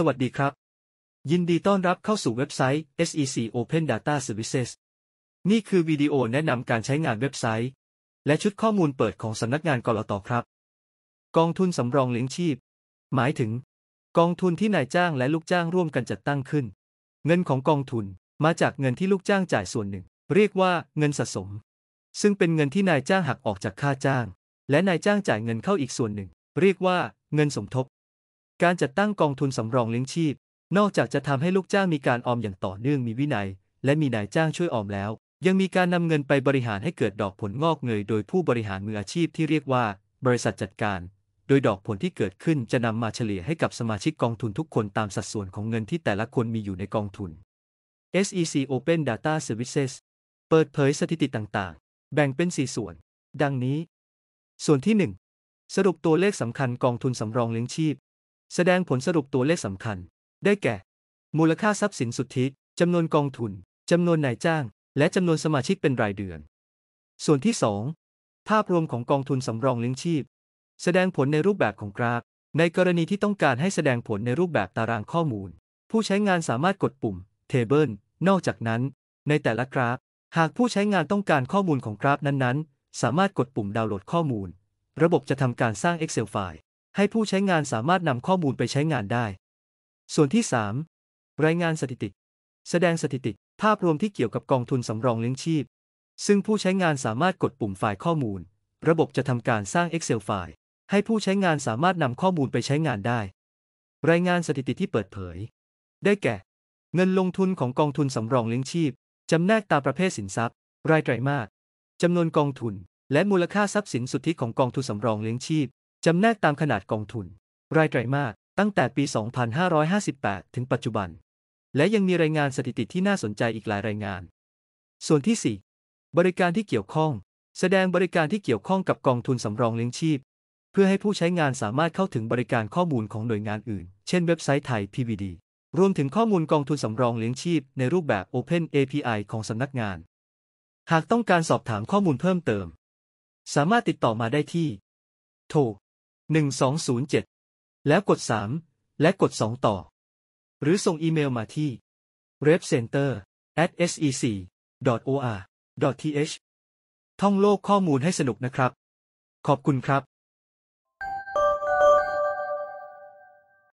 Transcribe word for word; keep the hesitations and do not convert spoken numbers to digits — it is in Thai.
สวัสดีครับยินดีต้อนรับเข้าสู่เว็บไซต์ เอส อี ซี Open Data Services นี่คือวิดีโอแนะนำการใช้งานเว็บไซต์และชุดข้อมูลเปิดของสำนักงานกลต.ครับกองทุนสำรองเลี้ยงชีพหมายถึงกองทุนที่นายจ้างและลูกจ้างร่วมกันจัดตั้งขึ้นเงินของกองทุนมาจากเงินที่ลูกจ้างจ่ายส่วนหนึ่งเรียกว่าเงินสะสมซึ่งเป็นเงินที่นายจ้างหักออกจากค่าจ้างและนายจ้างจ่ายเงินเข้าอีกส่วนหนึ่งเรียกว่าเงินสมทบการจัดตั้งกองทุนสำรองเลี้ยงชีพนอกจากจะทำให้ลูกจ้างมีการออมอย่างต่อเนื่องมีวินัยและมีนายจ้างช่วยออมแล้วยังมีการนำเงินไปบริหารให้เกิดดอกผลงอกเงยโดยผู้บริหารมืออาชีพที่เรียกว่าบริษัทจัดการโดยดอกผลที่เกิดขึ้นจะนำมาเฉลี่ยให้กับสมาชิกกองทุนทุกคนตามสัดส่วนของเงินที่แต่ละคนมีอยู่ในกองทุน เอส อี ซี Open Data Services เปิดเผยสถิติต่างๆแบ่งเป็นสี่ส่วนดังนี้ส่วนที่หนึ่งสรุปตัวเลขสำคัญกองทุนสำรองเลี้ยงชีพแสดงผลสรุปตัวเลขสำคัญได้แก่มูลค่าทรัพย์สินสุทธิจำนวนกองทุนจำนวนนายจ้างและจำนวนสมาชิกเป็นรายเดือนส่วนที่สองภาพรวมของกองทุนสำรองเลี้ยงชีพแสดงผลในรูปแบบของกราฟในกรณีที่ต้องการให้แสดงผลในรูปแบบตารางข้อมูลผู้ใช้งานสามารถกดปุ่ม Table นอกจากนั้นในแต่ละกราฟหากผู้ใช้งานต้องการข้อมูลของกราฟนั้นๆสามารถกดปุ่มดาวน์โหลดข้อมูลระบบจะทำการสร้าง Excel File ให้ผู้ใช้งานสามารถนำข้อมูลไปใช้งานได้ส่วนที่สามรายงานสถิติแสดงสถิติภาพรวมที่เกี่ยวกับกองทุนสำรองเลี้ยงชีพซึ่งผู้ใช้งานสามารถกดปุ่มไฟล์ข้อมูลระบบจะทำการสร้าง Excel File ให้ผู้ใช้งานสามารถนำข้อมูลไปใช้งานได้รายงานสถิติที่เปิดเผยได้แก่เงินลงทุนของกองทุนสำรองเลี้ยงชีพจำแนกตามประเภทสินทรัพย์รายไตรมาสจำนวนกองทุนและมูลค่าทรัพย์สินสุทธิของกองทุนสำรองเลี้ยงชีพจำแนกตามขนาดกองทุนรายไตรมาสตั้งแต่ปี สองพันห้าร้อยห้าสิบแปด ถึงปัจจุบันและยังมีรายงานสถิติที่น่าสนใจอีกหลายรายงานส่วนที่สี่บริการที่เกี่ยวข้องแสดงบริการที่เกี่ยวข้องกับกองทุนสำรองเลี้ยงชีพเพื่อให้ผู้ใช้งานสามารถเข้าถึงบริการข้อมูลของหน่วยงานอื่นเช่นเว็บไซต์ไทย พี วี ดี รวมถึงข้อมูลกองทุนสำรองเลี้ยงชีพในรูปแบบ Open เอ พี ไอ ของสำนักงานหากต้องการสอบถามข้อมูลเพิ่มเติมสามารถติดต่อมาได้ที่โทรหนึ่งสองศูนย์เจ็ดแล้วกดสามและกดสองต่อหรือส่งอีเมลมาที่ เรพเซ็นเตอร์แอท เอส อี ซี ดอท โอ อาร์ ดอท ที เอช ท่องโลกข้อมูลให้สนุกนะครับขอบคุณครับ